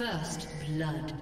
First blood.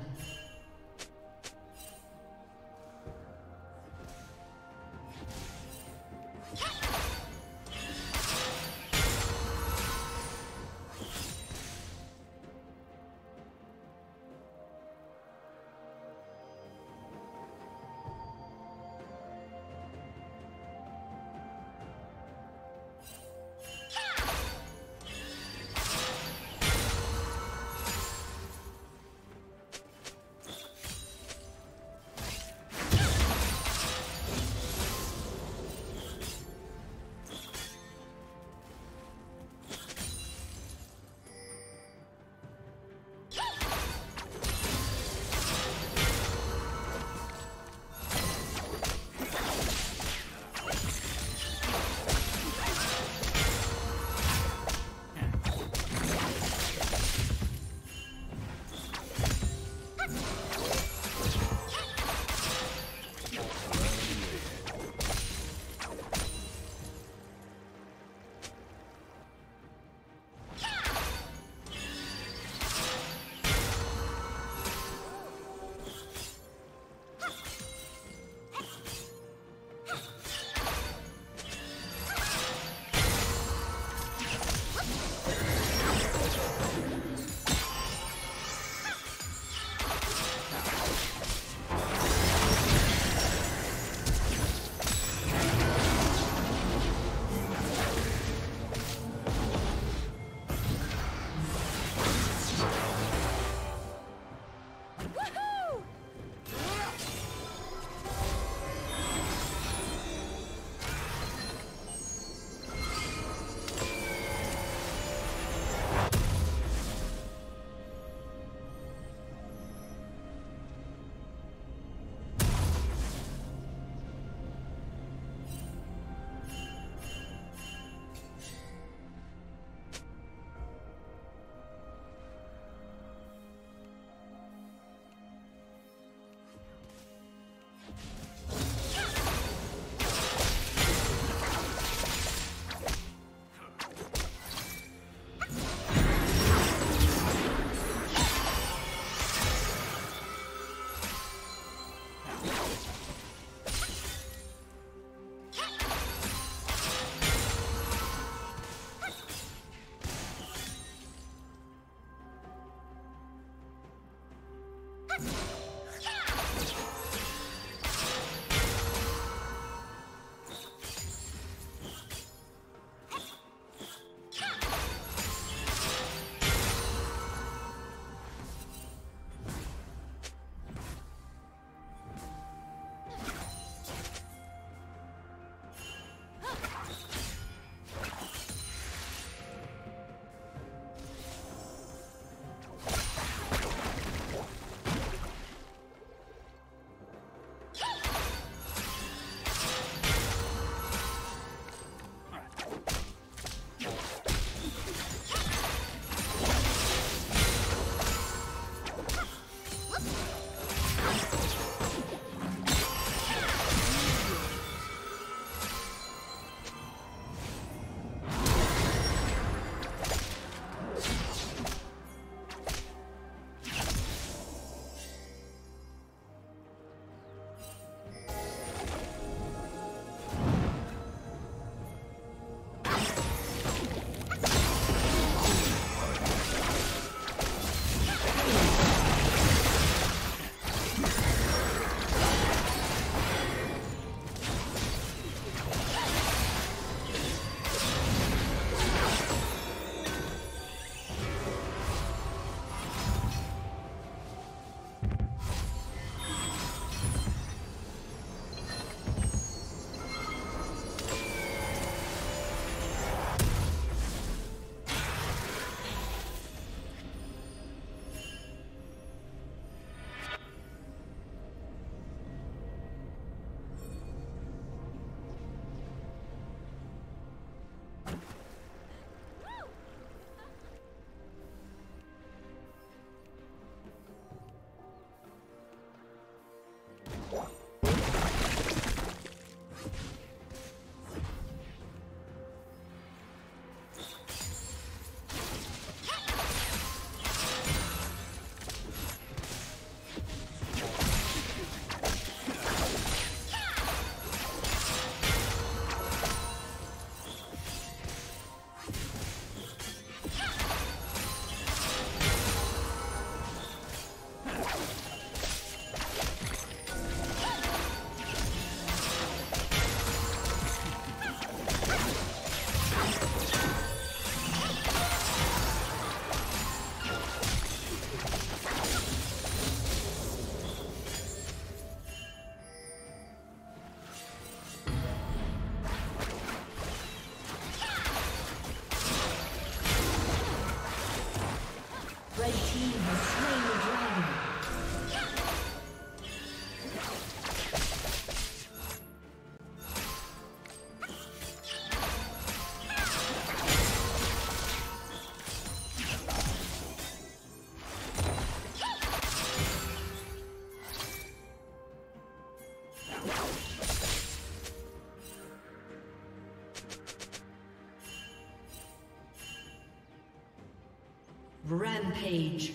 Rampage.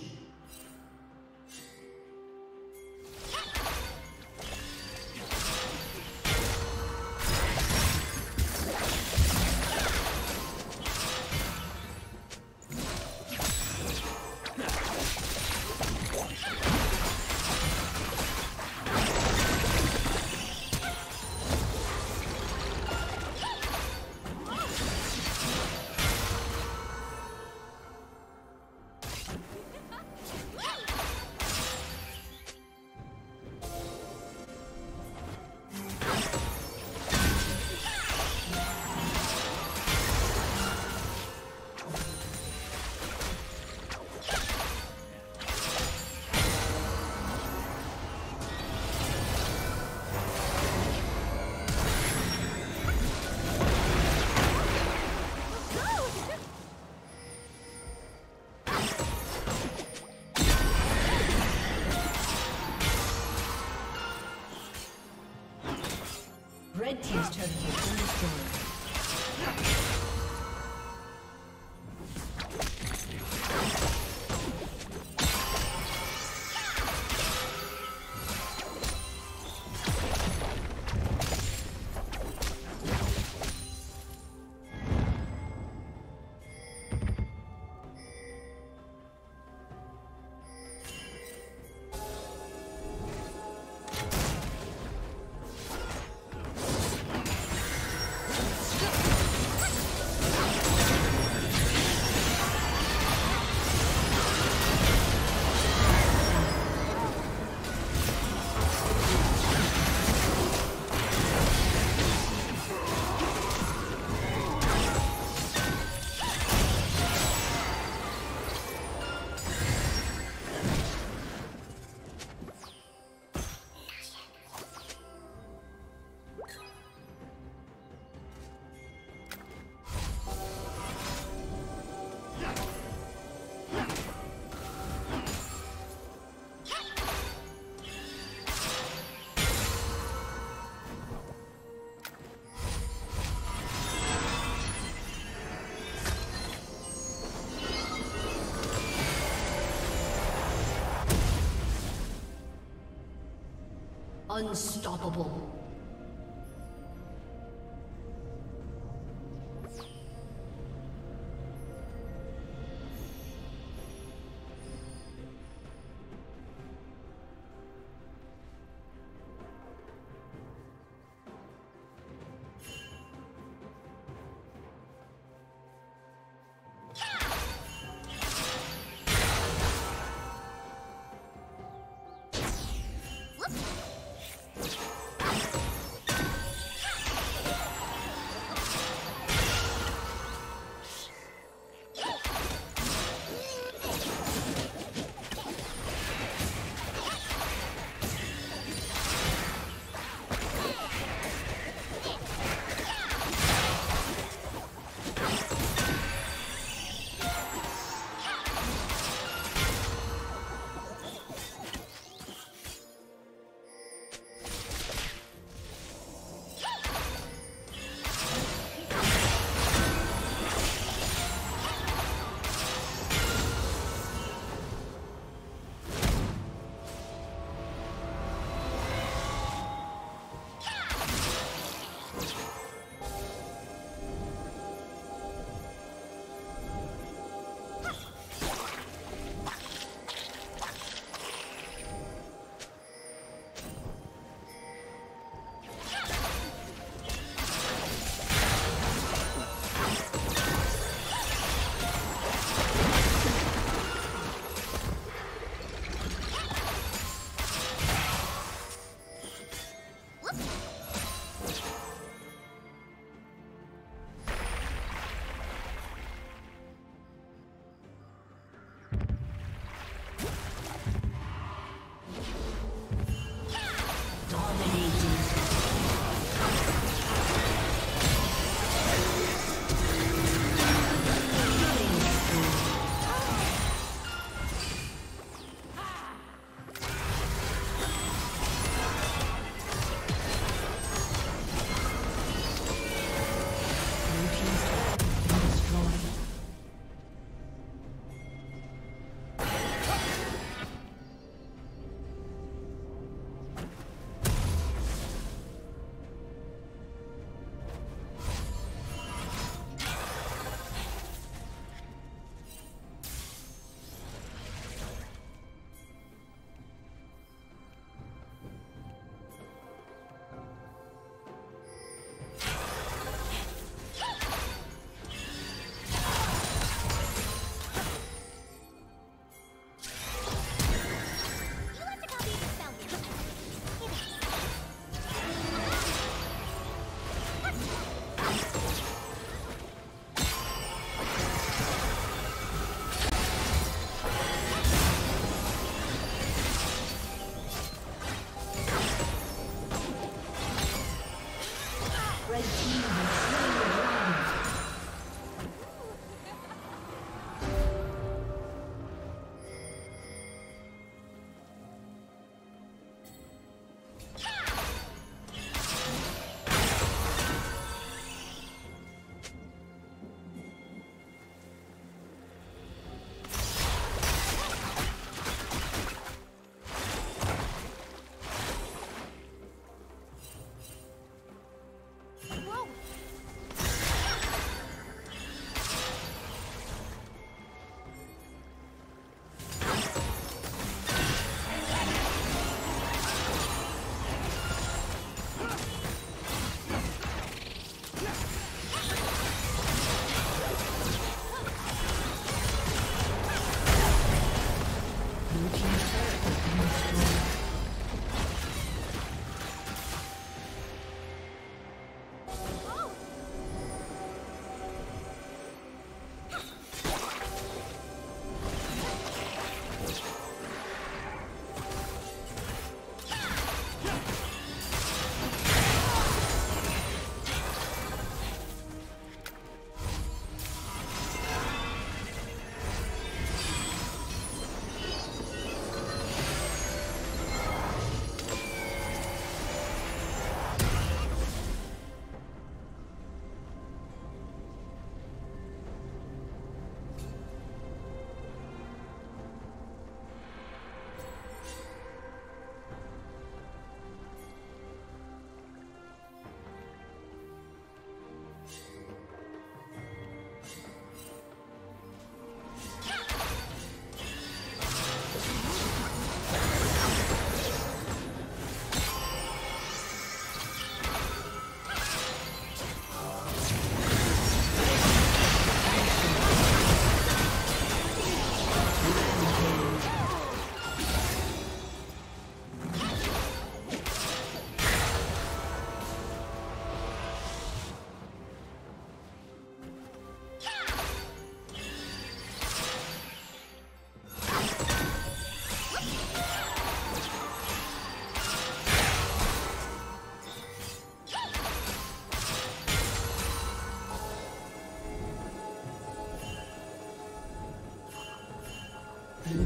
Red team's turret has been destroyed. Unstoppable. Blue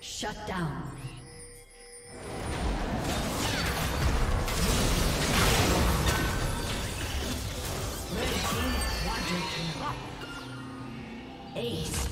Shut down. Ace.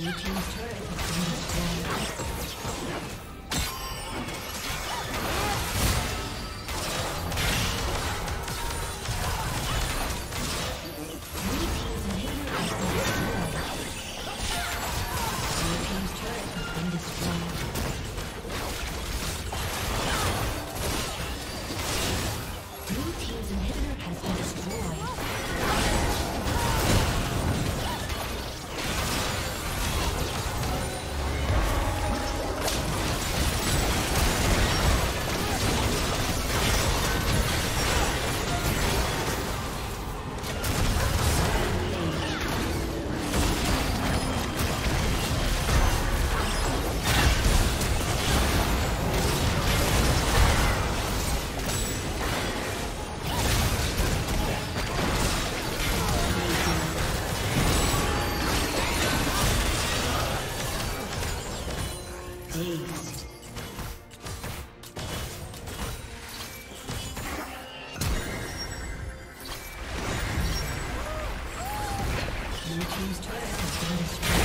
Blue team's turret has been destroyed. Blue team's turret has been destroyed.